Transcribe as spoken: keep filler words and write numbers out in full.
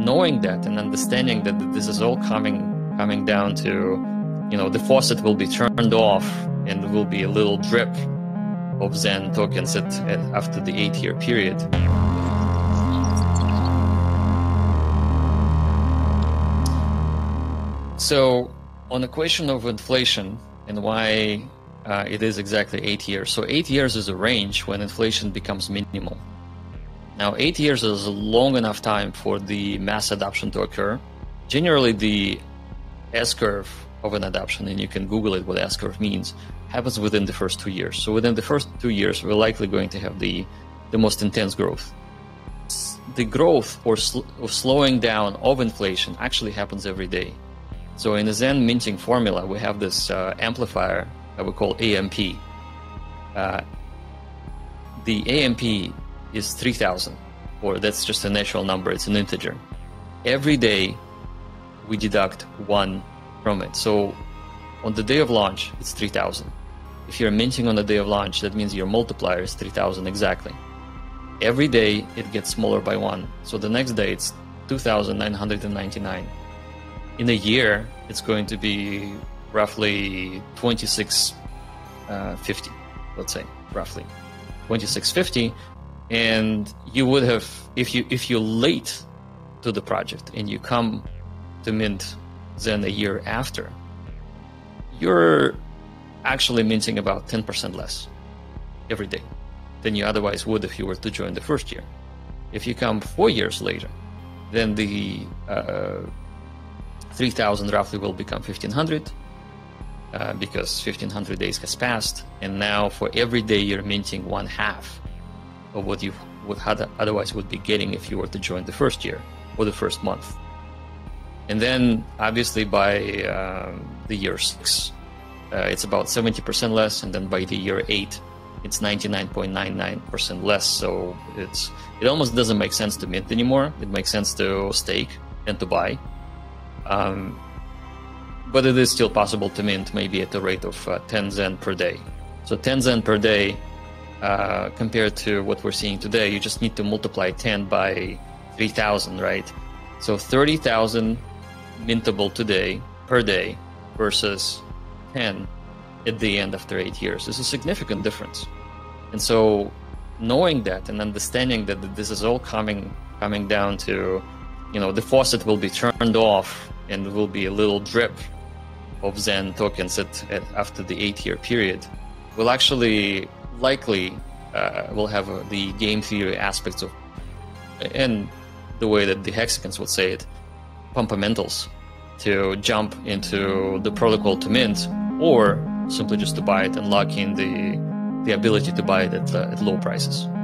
knowing that and understanding that this is all coming coming down to, you know, the faucet will be turned off and there will be a little drip of X E N tokens at, at, after the eight-year period. So on the question of inflation and why uh, it is exactly eight years. So eight years is a range when inflation becomes minimal. Now, eight years is a long enough time for the mass adoption to occur. Generally, the S-curve of an adoption, and you can Google it what S-curve means, happens within the first two years. So within the first two years, we're likely going to have the, the most intense growth. The growth or, sl or slowing down of inflation actually happens every day. So in the X E N minting formula, we have this uh, amplifier that we call A M P. Uh, the A M P is three thousand, or that's just a natural number, it's an integer. Every day, we deduct one from it. So on the day of launch, it's three thousand. If you're minting on the day of launch, that means your multiplier is three thousand exactly. Every day, it gets smaller by one. So the next day, it's two thousand nine hundred ninety-nine. In a year, it's going to be roughly twenty-six fifty, uh, let's say, roughly twenty-six fifty. And you would have, if you if you're late to the project and you come to mint X E N a year after, you're actually minting about ten percent less every day than you otherwise would if you were to join the first year. If you come four years later, then the uh, three thousand roughly will become fifteen hundred uh, because fifteen hundred days has passed, and now for every day you're minting one half of what you would otherwise would be getting if you were to join the first year or the first month. And then obviously by um, the year six, uh, it's about seventy percent less, and then by the year eight, it's ninety-nine point nine nine percent less. So it's it almost doesn't make sense to mint anymore. It makes sense to stake and to buy. Um, but it is still possible to mint maybe at the rate of uh, ten X E N per day. So ten X E N per day uh, compared to what we're seeing today, you just need to multiply ten by three thousand, right? So thirty thousand mintable today per day versus ten at the end after eight years. This is a significant difference. And so knowing that and understanding that this is all coming coming down to, you know, the faucet will be turned off and there will be a little drip of X E N tokens at, at, after the eight-year period, will actually likely uh, will have uh, the game theory aspects of, and the way that the Hexicans would say it, pump-a-mentals, to jump into the protocol to mint, or simply just to buy it and lock in the, the ability to buy it at, uh, at low prices.